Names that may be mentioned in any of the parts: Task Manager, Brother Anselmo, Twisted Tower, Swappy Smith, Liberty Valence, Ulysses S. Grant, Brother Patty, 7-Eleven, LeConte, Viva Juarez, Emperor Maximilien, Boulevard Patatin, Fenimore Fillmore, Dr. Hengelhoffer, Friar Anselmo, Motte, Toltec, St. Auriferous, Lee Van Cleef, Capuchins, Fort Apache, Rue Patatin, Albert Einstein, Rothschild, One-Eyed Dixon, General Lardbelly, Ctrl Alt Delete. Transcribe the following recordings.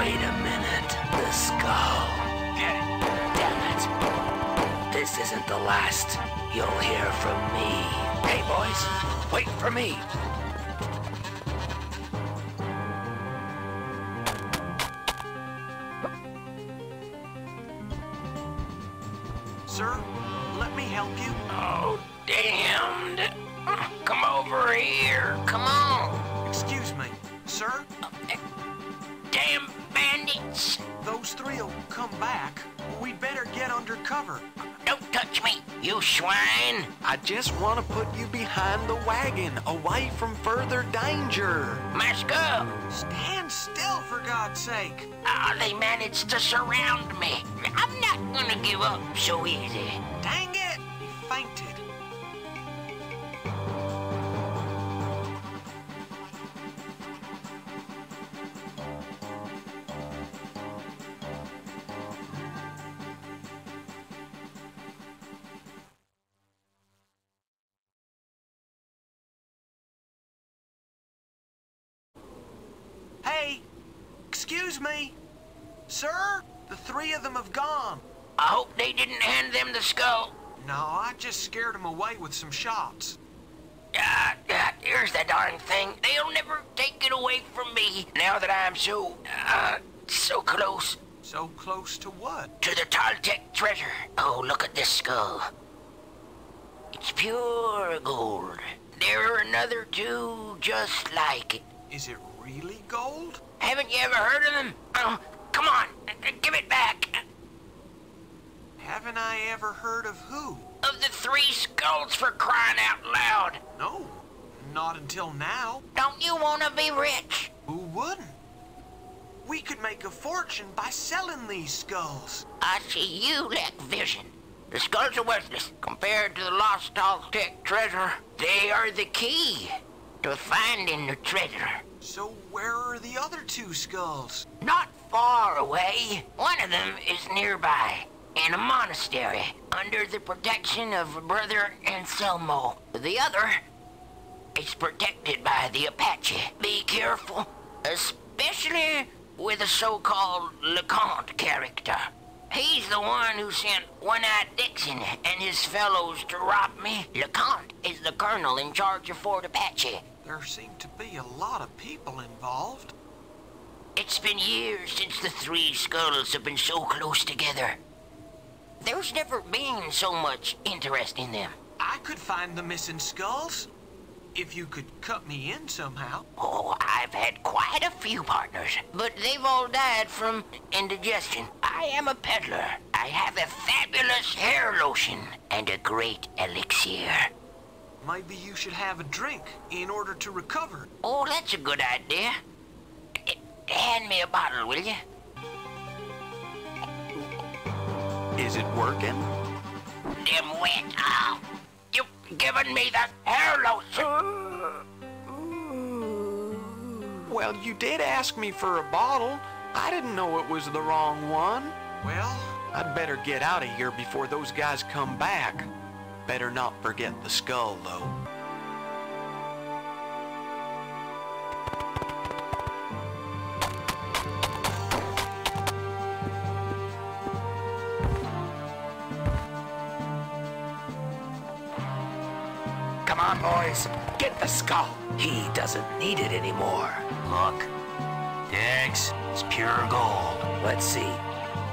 Wait a minute. The skull. Get it. Damn it. This isn't the last. You'll hear from me. Hey, boys. Wait for me. Sir, let me help you. Oh, damned. Come over here. Come on. Excuse me, sir? Damn bandits. Those three'll come back. We'd better get under cover. Don't touch me, you swine. I just want to put you behind the wagon, away from further danger. Mask up. Stand still, for God's sake. Oh, they managed to surround me. I'm not gonna give up so easy. Dang it. He fainted. Excuse me. Sir, the three of them have gone. I hope they didn't hand them the skull. No, I just scared them away with some shots. Here's the darn thing. They'll never take it away from me now that I'm so close. So close to what? To the Toltec treasure. Oh, look at this skull. It's pure gold. There are another two just like it. Is it really gold? Haven't you ever heard of them? Oh, come on, give it back. Haven't I ever heard of who? Of the three skulls, for crying out loud. No, not until now. Don't you want to be rich? Who wouldn't? We could make a fortune by selling these skulls. I see you lack vision. The skulls are worthless compared to the lost Toltec treasure. They are the key to finding the treasure. So where are the other two skulls? Not far away. One of them is nearby, in a monastery, under the protection of Brother Anselmo. The other is protected by the Apache. Be careful, especially with a so-called LeConte character. He's the one who sent One-Eyed Dixon and his fellows to rob me. LeConte is the colonel in charge of Fort Apache. There seem to be a lot of people involved. It's been years since the three skulls have been so close together. There's never been so much interest in them. I could find the missing skulls, if you could cut me in somehow. Oh, I've had quite a few partners, but they've all died from indigestion. I am a peddler. I have a fabulous hair lotion and a great elixir. Maybe you should have a drink in order to recover. Oh, that's a good idea. Hand me a bottle, will you? Is it working? Dimwit, oh, you've given me the hair lotion. Well, you did ask me for a bottle. I didn't know it was the wrong one. Well, I'd better get out of here before those guys come back. Better not forget the skull, though. Come on, boys. Get the skull. He doesn't need it anymore. Look. Eggs. It's pure gold. Let's see.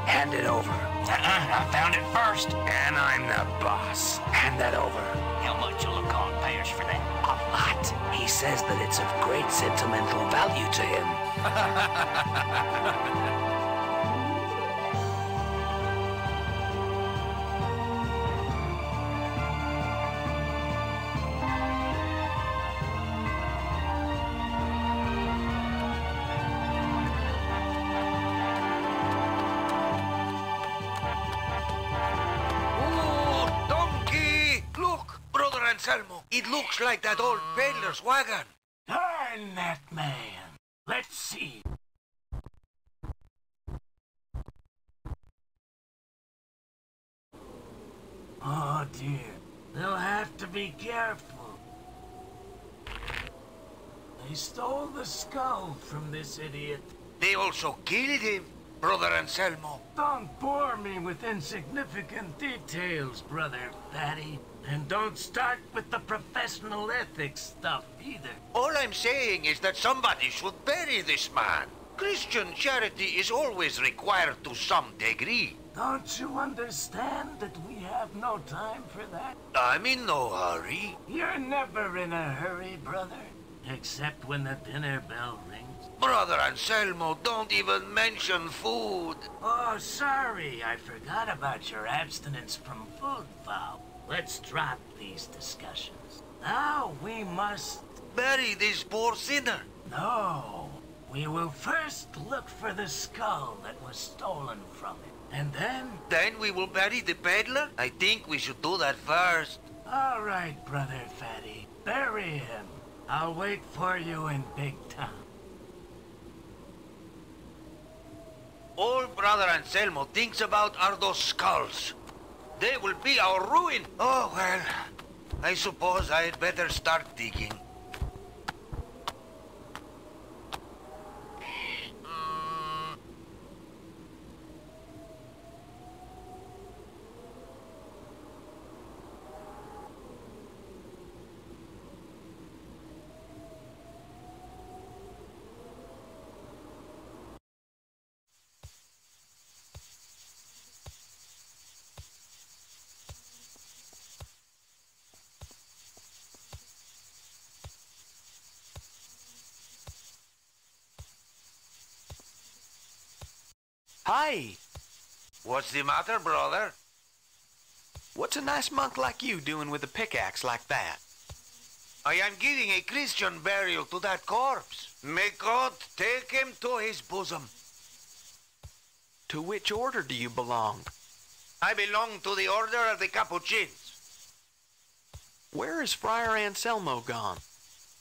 Hand it over. I found it first. And I'm the boss. Hand that over. How much will LeConte pay us for that? A lot. He says that it's of great sentimental value to him. It looks like that old peddler's wagon. Darn that man. Let's see. Oh dear. They'll have to be careful. They stole the skull from this idiot. They also killed him, Brother Anselmo. Don't bore me with insignificant details, Brother Patty. And don't start with the professional ethics stuff either. All I'm saying is that somebody should bury this man. Christian charity is always required to some degree. Don't you understand that we have no time for that? I'm in no hurry. You're never in a hurry, brother. Except when the dinner bell rings. Brother Anselmo, don't even mention food. Oh, sorry. I forgot about your abstinence from food vow. Let's drop these discussions. Now we must... bury this poor sinner. No. We will first look for the skull that was stolen from him. And then? Then we will bury the peddler? I think we should do that first. All right, Brother Fatty. Bury him. I'll wait for you in Big Town. All Brother Anselmo thinks about are those skulls. They will be our ruin. Oh, well, I suppose I'd better start digging. Hi! What's the matter, brother? What's a nice monk like you doing with a pickaxe like that? I am giving a Christian burial to that corpse. May God take him to his bosom. To which order do you belong? I belong to the order of the Capuchins. Where is Friar Anselmo gone?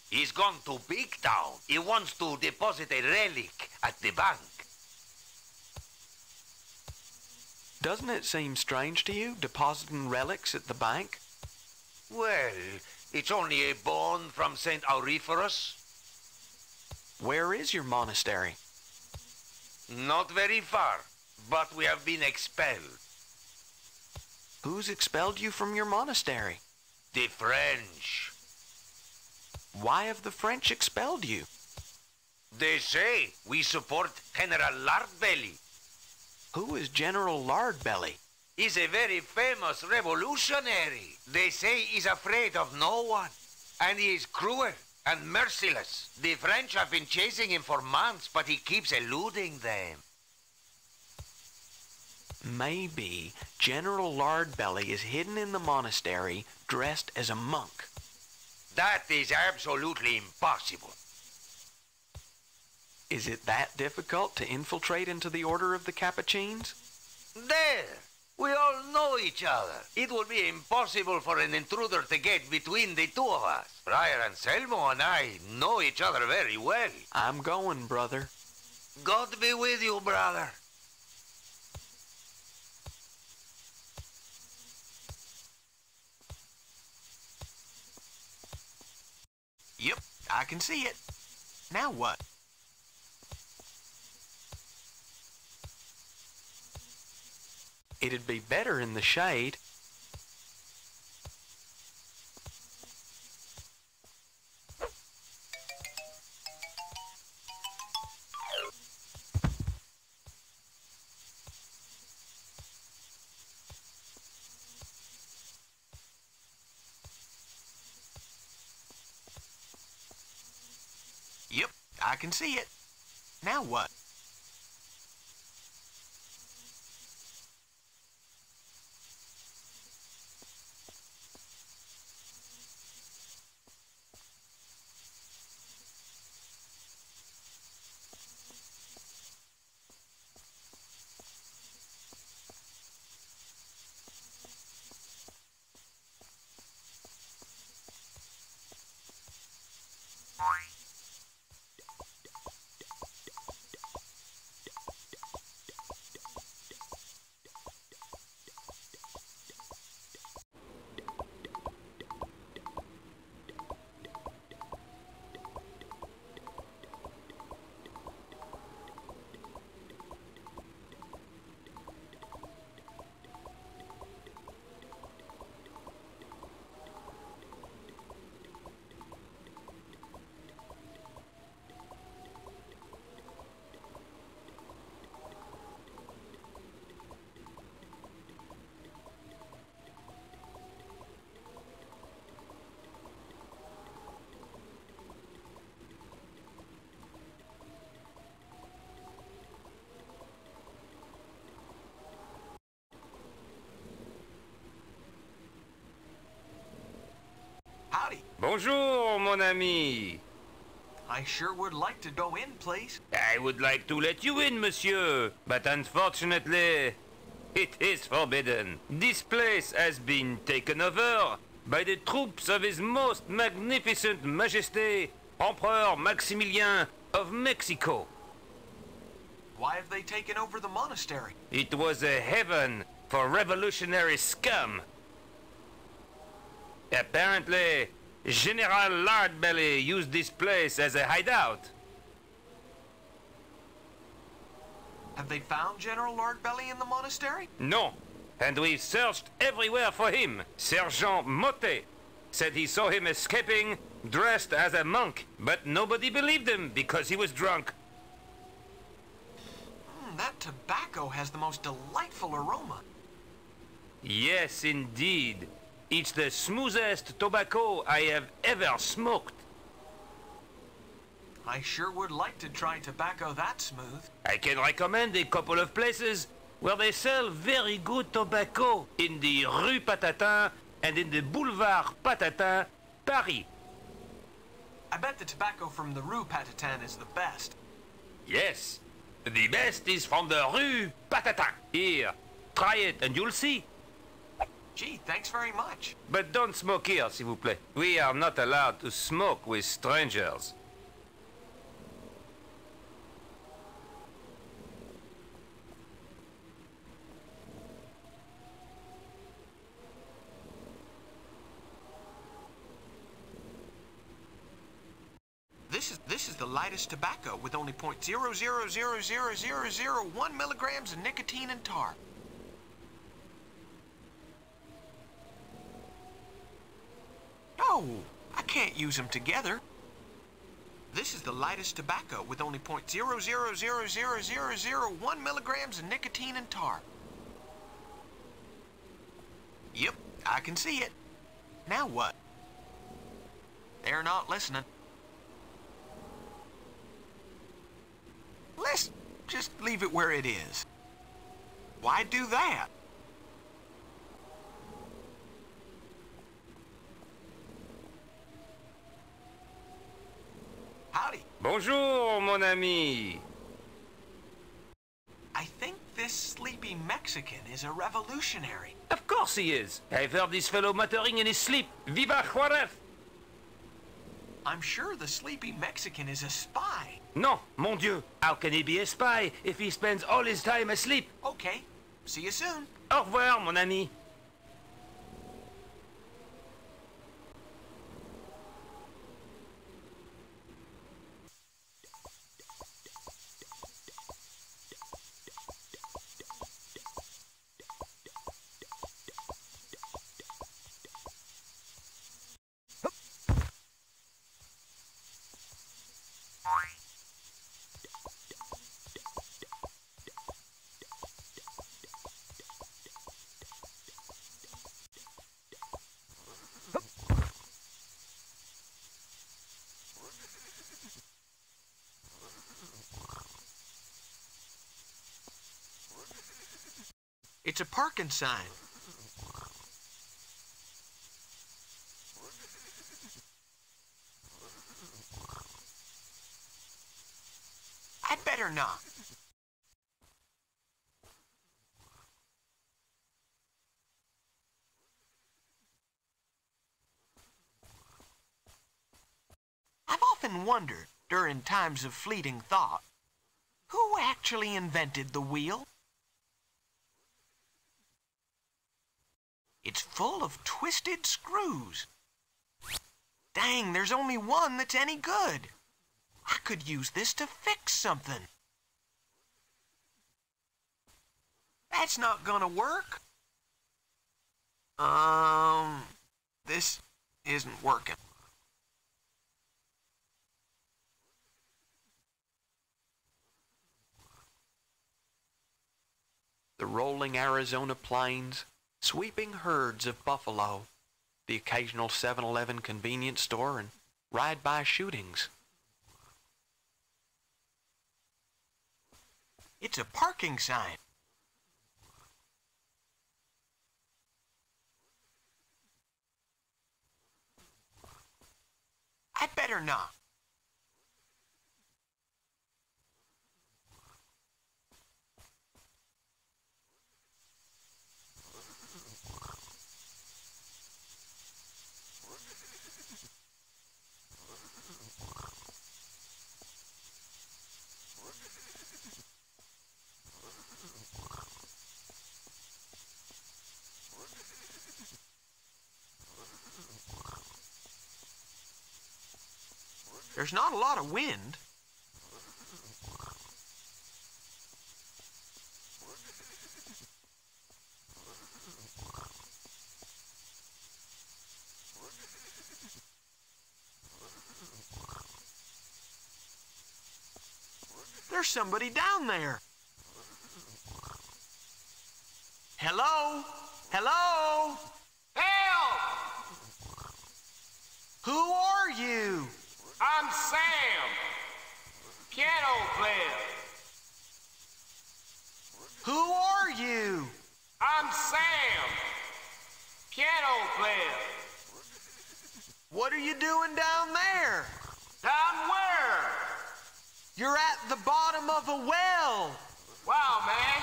He's gone to Big Town. He wants to deposit a relic at the bank. Doesn't it seem strange to you, depositing relics at the bank? Well, it's only a bone from St. Auriferous. Where is your monastery? Not very far, but we have been expelled. Who's expelled you from your monastery? The French. Why have the French expelled you? They say we support General Lardbelly. Who is General Lardbelly? He's a very famous revolutionary. They say he's afraid of no one. And he is cruel and merciless. The French have been chasing him for months, but he keeps eluding them. Maybe General Lardbelly is hidden in the monastery, dressed as a monk. That is absolutely impossible. Is it that difficult to infiltrate into the Order of the Capuchins? There! We all know each other. It would be impossible for an intruder to get between the two of us. Friar Anselmo and I know each other very well. I'm going, brother. God be with you, brother. Yep, I can see it. Now what? It'd be better in the shade. Yep, I can see it. Now what? Howdy. Bonjour, mon ami. I sure would like to go in, please. I would like to let you in, monsieur, but unfortunately, it is forbidden. This place has been taken over by the troops of His Most Magnificent Majesty, Emperor Maximilien of Mexico. Why have they taken over the monastery? It was a heaven for revolutionary scum. Apparently, General Lardbelly used this place as a hideout. Have they found General Lardbelly in the monastery? No, and we've searched everywhere for him. Sergeant Motte said he saw him escaping dressed as a monk, but nobody believed him because he was drunk. That tobacco has the most delightful aroma. Yes, indeed. It's the smoothest tobacco I have ever smoked. I sure would like to try tobacco that smooth. I can recommend a couple of places where they sell very good tobacco in the Rue Patatin and in the Boulevard Patatin, Paris. I bet the tobacco from the Rue Patatin is the best. Yes. The best is from the Rue Patatin. Here, try it and you'll see. Gee, thanks very much. But don't smoke here, s'il vous plaît. We are not allowed to smoke with strangers. This is the lightest tobacco with only 0.00000001 milligrams of nicotine and tar. No, I can't use them together. This is the lightest tobacco with only 0.0000001 milligrams of nicotine and tar. Yep, I can see it. Now what? They're not listening. Let's just leave it where it is. Why do that? Howdy. Bonjour, mon ami. I think this sleepy Mexican is a revolutionary. Of course he is. I've heard this fellow muttering in his sleep. Viva Juarez! I'm sure the sleepy Mexican is a spy. No, mon Dieu. How can he be a spy if he spends all his time asleep? Okay. See you soon. Au revoir, mon ami. It's a parking sign. I'd better not. I've often wondered, during times of fleeting thought, who actually invented the wheel? It's full of twisted screws. Dang, there's only one that's any good. I could use this to fix something. That's not gonna work. This isn't working. The rolling Arizona plains, sweeping herds of buffalo, the occasional 7-Eleven convenience store, and ride-by shootings. It's a parking sign. I better not. There's not a lot of wind. There's somebody down there. Hello? Hello? Help! Who are you? I'm Sam, piano player. Who are you? I'm Sam, piano player. What are you doing down there? Down where? You're at the bottom of a well. Wow, man.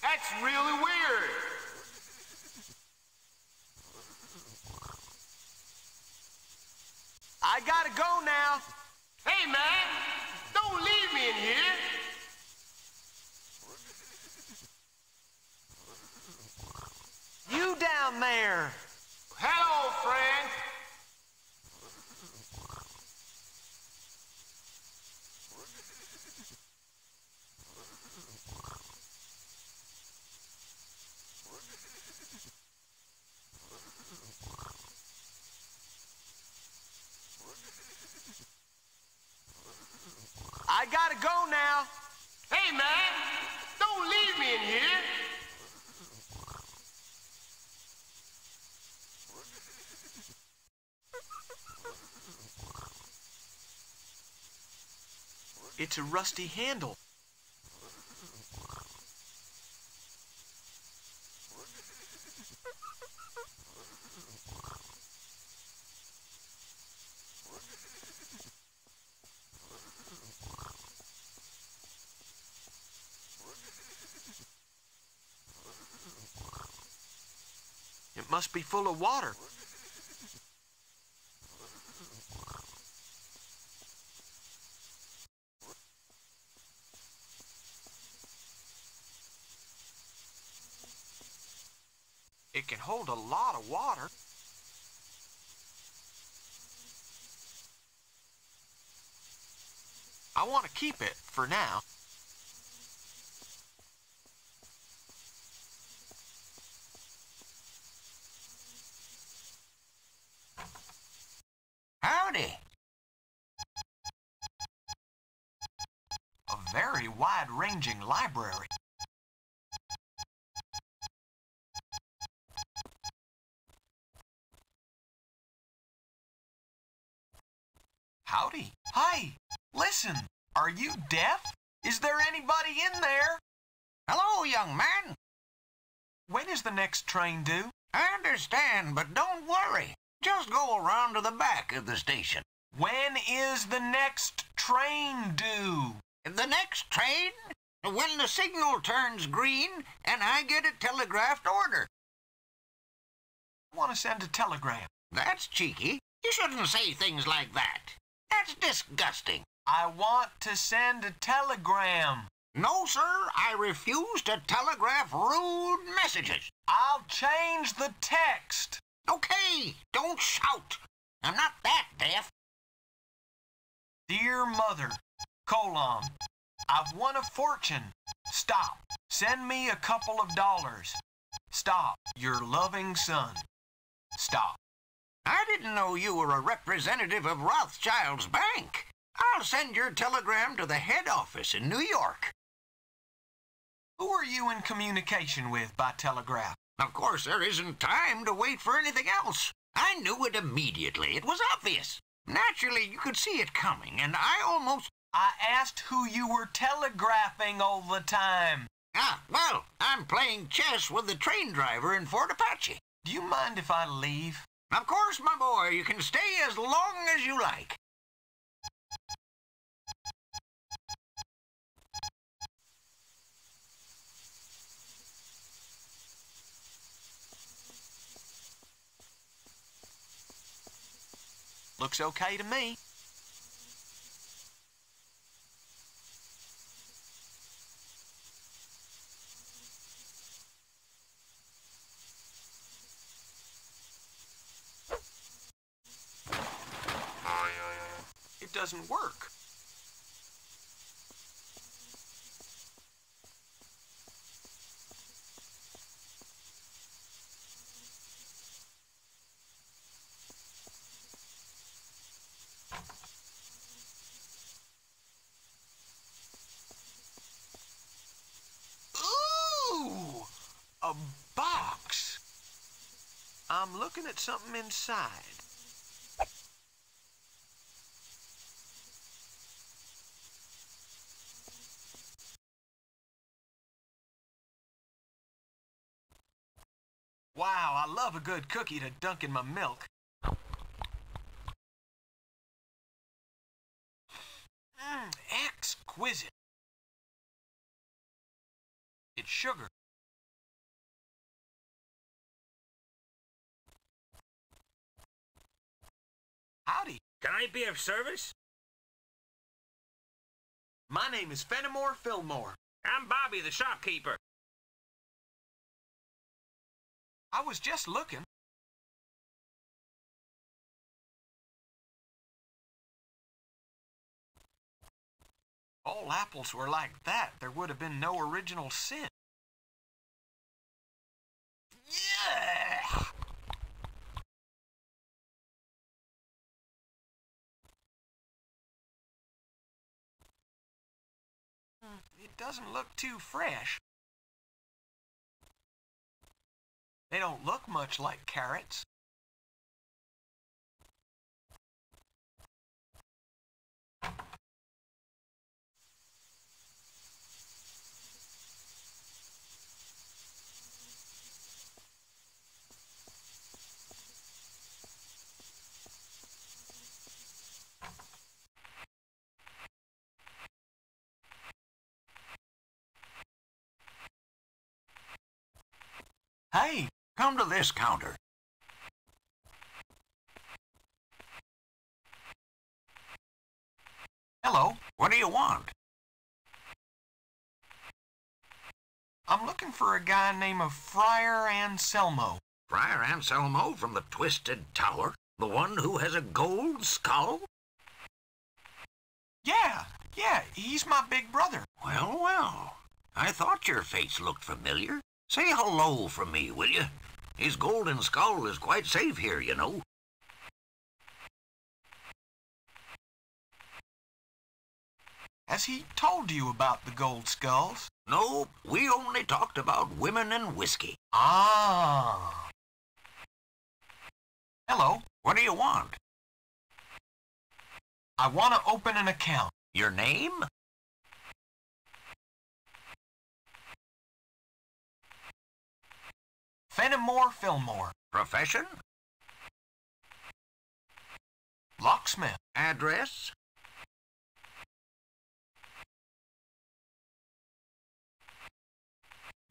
That's really weird. I gotta go now. Hey, man, don't leave me in here. You down there. Hello, friend. I gotta go now. Hey, man, don't leave me in here. It's a rusty handle. Must be full of water. It can hold a lot of water. I want to keep it for now. Wide-ranging library. Howdy. Hi. Listen, are you deaf? Is there anybody in there? Hello, young man. When is the next train due? I understand, but don't worry. Just go around to the back of the station. When is the next train due? The next train, when the signal turns green, and I get a telegraphed order. I want to send a telegram. That's cheeky. You shouldn't say things like that. That's disgusting. I want to send a telegram. No, sir, I refuse to telegraph rude messages. I'll change the text. Okay, don't shout. I'm not that deaf. Dear Mother, : I've won a fortune. Stop. Send me a couple of dollars. Stop. Your loving son. Stop. I didn't know you were a representative of Rothschild's bank. I'll send your telegram to the head office in New York. Who are you in communication with by telegraph? Of course, there isn't time to wait for anything else. I knew it immediately. It was obvious. Naturally, you could see it coming, and I asked who you were telegraphing all the time. Ah, well, I'm playing chess with the train driver in Fort Apache. Do you mind if I leave? Of course, my boy, you can stay as long as you like. Looks okay to me. It doesn't work. Looking at something inside. Wow, I love a good cookie to dunk in my milk. Exquisite. It's sugar. Howdy. Can I be of service? My name is Fenimore Fillmore. I'm Bobby, the shopkeeper. I was just looking. All apples were like that. There would have been no original sin. Yeah! It doesn't look too fresh. They don't look much like carrots. Hey, come to this counter. Hello, what do you want? I'm looking for a guy named Friar Anselmo. Friar Anselmo from the Twisted Tower? The one who has a gold skull? Yeah, he's my big brother. Well, I thought your face looked familiar. Say hello for me, will you? His golden skull is quite safe here, you know. Has he told you about the gold skulls? No, we only talked about women and whiskey. Ah. Hello, what do you want? I want to open an account. Your name? Fenimore Fillmore. Profession? Locksmith. Address?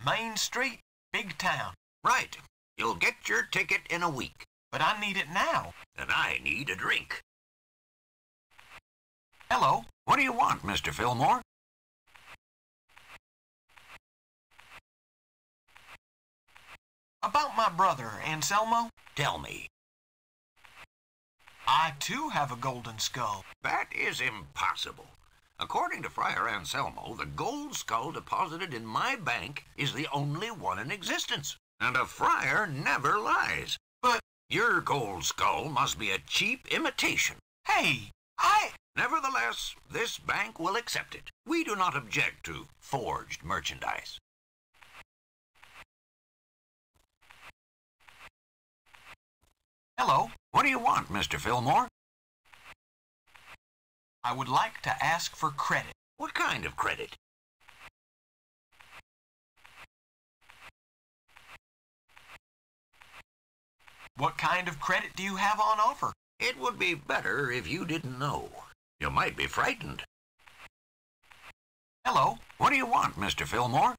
Main Street, Big Town. Right. You'll get your ticket in a week. But I need it now. And I need a drink. Hello. What do you want, Mr. Fillmore? About my brother, Anselmo? Tell me. I, too, have a golden skull. That is impossible. According to Friar Anselmo, the gold skull deposited in my bank is the only one in existence. And a friar never lies. But your gold skull must be a cheap imitation. Hey, Nevertheless, this bank will accept it. We do not object to forged merchandise. Hello. What do you want, Mr. Fillmore? I would like to ask for credit. What kind of credit? What kind of credit do you have on offer? It would be better if you didn't know. You might be frightened. Hello. What do you want, Mr. Fillmore?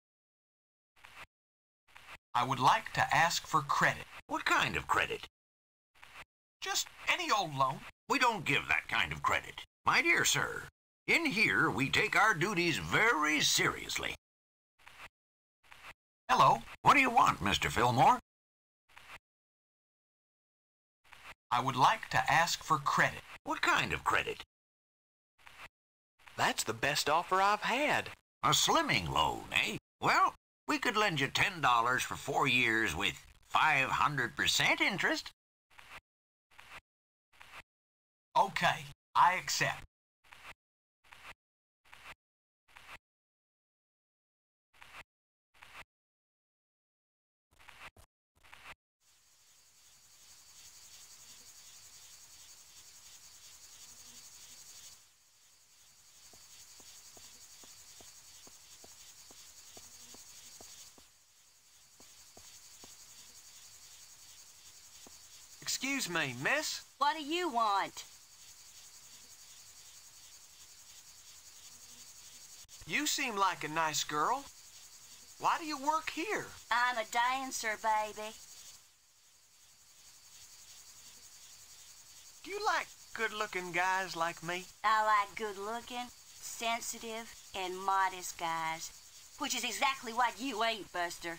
I would like to ask for credit. What kind of credit? Just any old loan. We don't give that kind of credit. My dear sir, in here we take our duties very seriously. Hello. What do you want, Mr. Fillmore? I would like to ask for credit. What kind of credit? That's the best offer I've had. A slimming loan, eh? Well, we could lend you $10 for 4 years with 500% interest. Okay, I accept. Excuse me, miss. What do you want? You seem like a nice girl. Why do you work here? I'm a dancer, baby. Do you like good-looking guys like me? I like good-looking, sensitive, and modest guys, which is exactly what you ain't, Buster.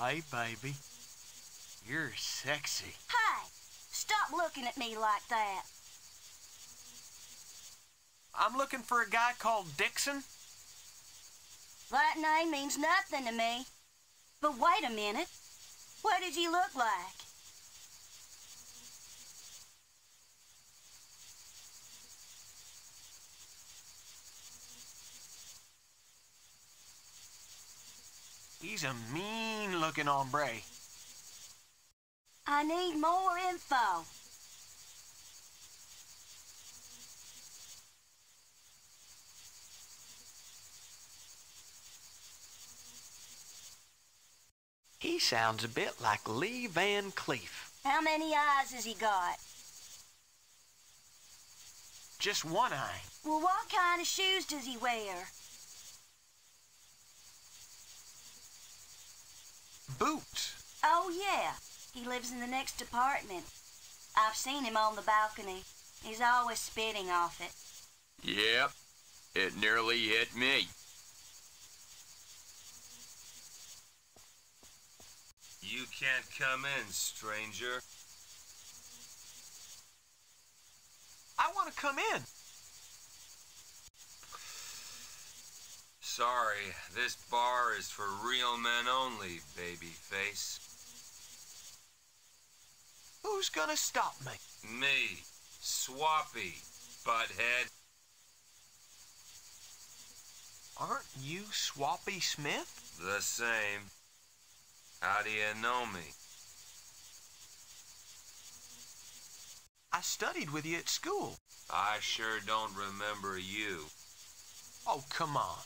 Hey, baby. You're sexy. Hey! Stop looking at me like that. I'm looking for a guy called Dixon. That name means nothing to me. But wait a minute. What did he look like? He's a mean-looking hombre. I need more info. He sounds a bit like Lee Van Cleef. How many eyes has he got? Just one eye. Well, what kind of shoes does he wear? Boots. Oh, yeah. He lives in the next apartment. I've seen him on the balcony. He's always spitting off it. Yep. It nearly hit me. You can't come in, stranger. I want to come in. Sorry, this bar is for real men only, babyface. Who's gonna stop me? Me, Swappy, butthead. Aren't you Swappy Smith? The same. How do you know me? I studied with you at school. I sure don't remember you. Oh, come on.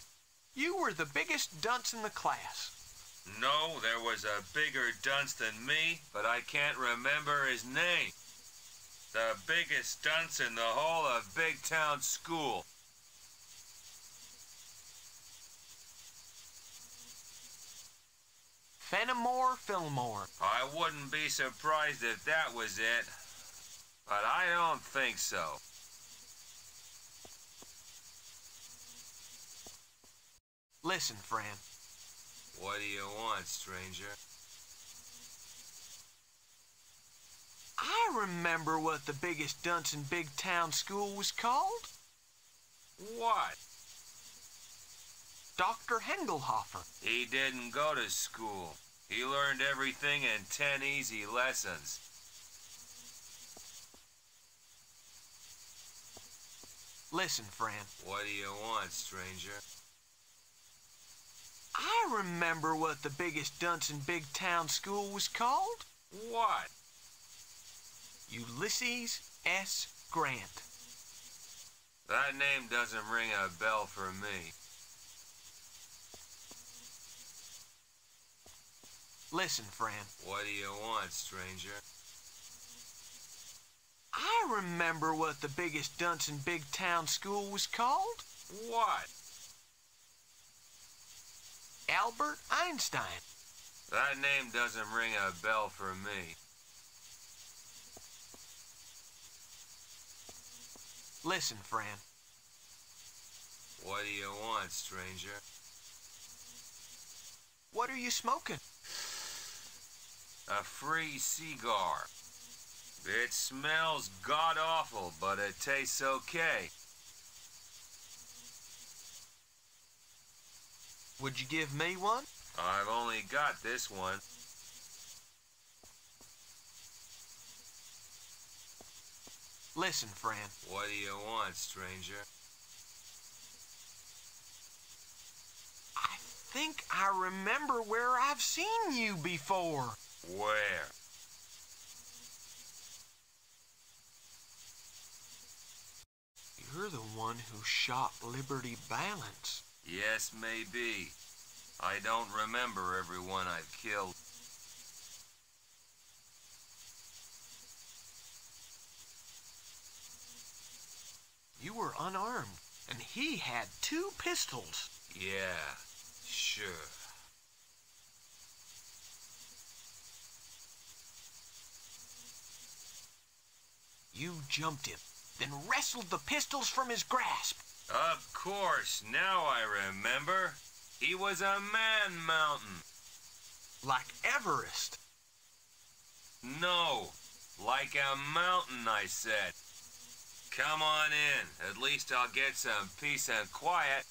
You were the biggest dunce in the class. No, there was a bigger dunce than me, but I can't remember his name. The biggest dunce in the whole of Big Town School. Fenimore Fillmore. I wouldn't be surprised if that was it, but I don't think so. Listen, friend. What do you want, stranger? I remember what the biggest dunce in Big Town School was called. What? Dr. Hengelhoffer. He didn't go to school. He learned everything in 10 easy lessons. Listen, friend. What do you want, stranger? I remember what the biggest dunce in Big Town School was called. What? Ulysses S. Grant. That name doesn't ring a bell for me. Listen, friend. What do you want, stranger? I remember what the biggest dunce in big town school was called. What? Albert Einstein. That name doesn't ring a bell for me. Listen, friend. What do you want, stranger? What are you smoking? A free cigar. It smells god-awful, but it tastes okay. Would you give me one? I've only got this one. Listen, friend. What do you want, stranger? I think I remember where I've seen you before. Where? You're the one who shot Liberty Valence. Yes, maybe. I don't remember everyone I've killed. You were unarmed, and he had 2 pistols. Yeah, sure. You jumped him, then wrestled the pistols from his grasp. Of course, now I remember. He was a man mountain. Like Everest? No, like a mountain, I said. Come on in. At least I'll get some peace and quiet.